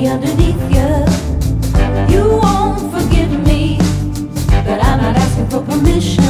me underneath you. You won't forgive me, but I'm not asking for permission.